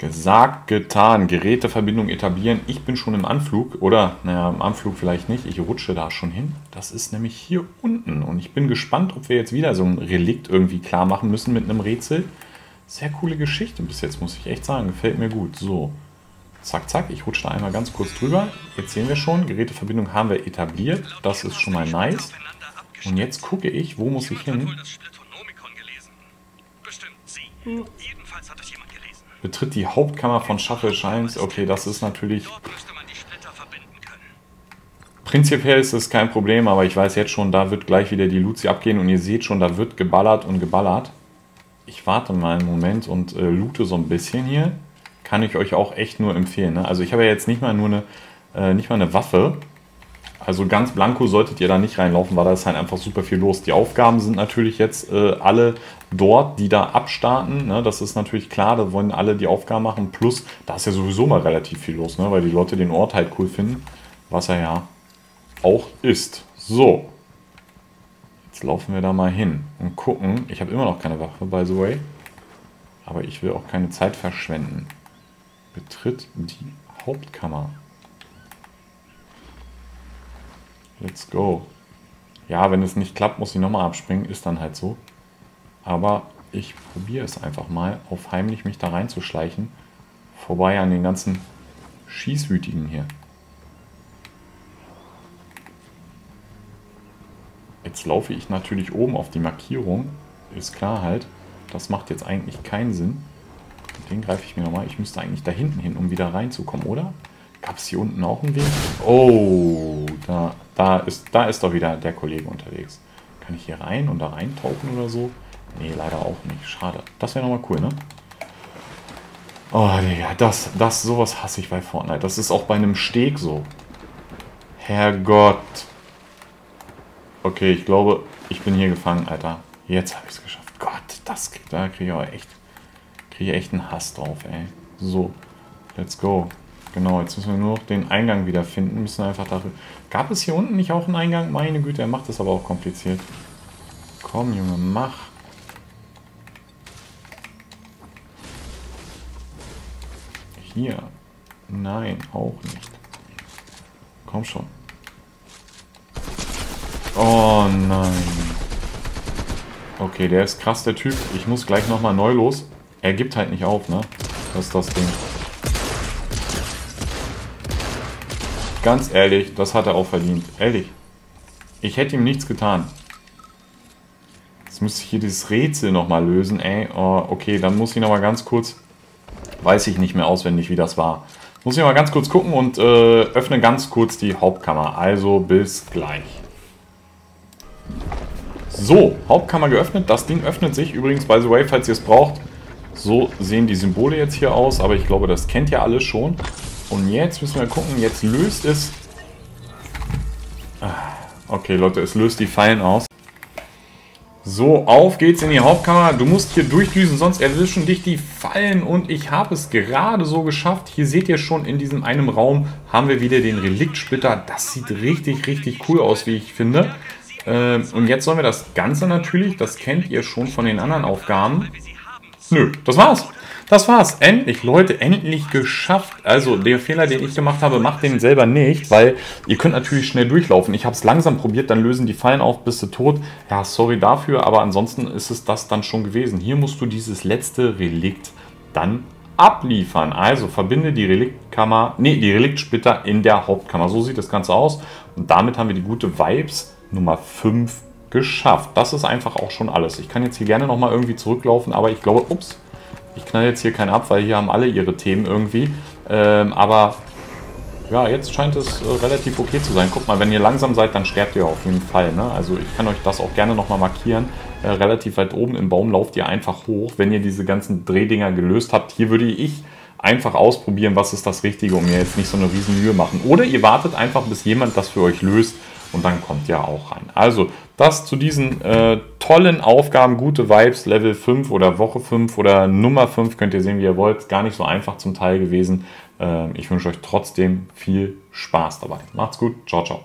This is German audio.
Gesagt, getan. Geräteverbindung etablieren. Ich bin schon im Anflug. Oder, naja, im Anflug vielleicht nicht. Ich rutsche da schon hin. Das ist nämlich hier unten. Und ich bin gespannt, ob wir jetzt wieder so ein Relikt irgendwie klar machen müssen mit einem Rätsel. Sehr coole Geschichte bis jetzt, muss ich echt sagen. Gefällt mir gut. So. Zack, zack. Ich rutsche da einmal ganz kurz drüber. Jetzt sehen wir schon. Geräteverbindung haben wir etabliert. Das ist schon mal nice. Und jetzt gucke ich, wo muss ich hin? Betritt die Hauptkammer von Shuffled Shrines. Okay, das ist natürlich... Prinzipiell ist das kein Problem, aber ich weiß jetzt schon, da wird gleich wieder die Luzi abgehen. Und ihr seht schon, da wird geballert und geballert. Ich warte mal einen Moment und loote so ein bisschen hier. Kann ich euch auch echt nur empfehlen. Ne? Also ich habe ja jetzt nicht mal eine Waffe. Also ganz blanko solltet ihr da nicht reinlaufen, weil da ist halt einfach super viel los. Die Aufgaben sind natürlich jetzt alle dort, die da abstarten. Ne? Das ist natürlich klar, da wollen alle die Aufgaben machen. Plus, da ist ja sowieso mal relativ viel los, ne? Weil die Leute den Ort halt cool finden, was er ja auch ist. So, jetzt laufen wir da mal hin und gucken. Ich habe immer noch keine Waffe, by the way. Aber ich will auch keine Zeit verschwenden. Betritt die Hauptkammer. Let's go. Ja, wenn es nicht klappt, muss ich nochmal abspringen. Ist dann halt so. Aber ich probiere es einfach mal, auf heimlich mich da reinzuschleichen. Vorbei an den ganzen Schießwütigen hier. Jetzt laufe ich natürlich oben auf die Markierung. Ist klar halt. Das macht jetzt eigentlich keinen Sinn. Den greife ich mir nochmal. Ich müsste eigentlich da hinten hin, um wieder reinzukommen, oder? Gab es hier unten auch einen Weg? Oh, da ist doch wieder der Kollege unterwegs. Kann ich hier rein und da reintauchen oder so? Nee, leider auch nicht. Schade. Das wäre nochmal cool, ne? Oh, Digga, sowas hasse ich bei Fortnite. Das ist auch bei einem Steg so. Herrgott. Okay, ich glaube, ich bin hier gefangen, Alter. Jetzt habe ich es geschafft. Gott, da kriege ich aber echt, einen Hass drauf, ey. So, let's go. Genau, jetzt müssen wir nur noch den Eingang wieder finden. Müssen einfach dafür... Gab es hier unten nicht auch einen Eingang? Meine Güte, er macht das aber auch kompliziert. Komm, Junge, mach. Hier. Nein, auch nicht. Komm schon. Oh nein. Okay, der ist krass, der Typ. Ich muss gleich nochmal neu los. Er gibt halt nicht auf, ne? Das ist das Ding. Ganz ehrlich, das hat er auch verdient. Ehrlich. Ich hätte ihm nichts getan. Jetzt müsste ich hier dieses Rätsel nochmal lösen, ey. Oh, okay, dann muss ich nochmal ganz kurz... Weiß ich nicht mehr auswendig, wie das war. Muss ich mal ganz kurz gucken und öffne ganz kurz die Hauptkammer. Also bis gleich. So, Hauptkammer geöffnet. Das Ding öffnet sich. Übrigens, by the way, falls ihr es braucht. So sehen die Symbole jetzt hier aus. Aber ich glaube, das kennt ihr alle schon. Und jetzt müssen wir gucken, jetzt löst es... Okay, Leute, es löst die Fallen aus. So, auf geht's in die Hauptkammer. Du musst hier durchdüsen, sonst erwischen dich die Fallen. Und ich habe es gerade so geschafft. Hier seht ihr schon, in diesem einen Raum haben wir wieder den Reliktsplitter. Das sieht richtig, richtig cool aus, wie ich finde. Und jetzt sollen wir das Ganze natürlich, das kennt ihr schon von den anderen Aufgaben... Nö, das war's. Das war's. Endlich, Leute, endlich geschafft. Also, der Fehler, den ich gemacht habe, macht den selber nicht, weil ihr könnt natürlich schnell durchlaufen. Ich habe es langsam probiert, dann lösen die Fallen auf, bist du tot. Ja, sorry dafür, aber ansonsten ist es das dann schon gewesen. Hier musst du dieses letzte Relikt dann abliefern. Also, verbinde die Reliktkammer, nee, die Reliktsplitter in der Hauptkammer. So sieht das Ganze aus. Und damit haben wir die gute Vibes Nummer 5 geschafft. Das ist einfach auch schon alles. Ich kann jetzt hier gerne nochmal irgendwie zurücklaufen, aber ich glaube, ups, ich knall jetzt hier keinen ab, weil hier haben alle ihre Themen irgendwie. Aber ja, jetzt scheint es relativ okay zu sein. Guck mal, wenn ihr langsam seid, dann sterbt ihr auf jeden Fall. Ne? Also ich kann euch das auch gerne nochmal markieren. Relativ weit oben im Baum lauft ihr einfach hoch, wenn ihr diese ganzen Drehdinger gelöst habt. Hier würde ich einfach ausprobieren, was ist das Richtige, um mir jetzt nicht so eine riesen Mühe machen. Oder ihr wartet einfach, bis jemand das für euch löst. Und dann kommt ja auch rein. Also, das zu diesen tollen Aufgaben, gute Vibes, Level 5 oder Woche 5 oder Nummer 5, könnt ihr sehen, wie ihr wollt. Gar nicht so einfach zum Teil gewesen. Ich wünsche euch trotzdem viel Spaß dabei. Macht's gut, ciao, ciao.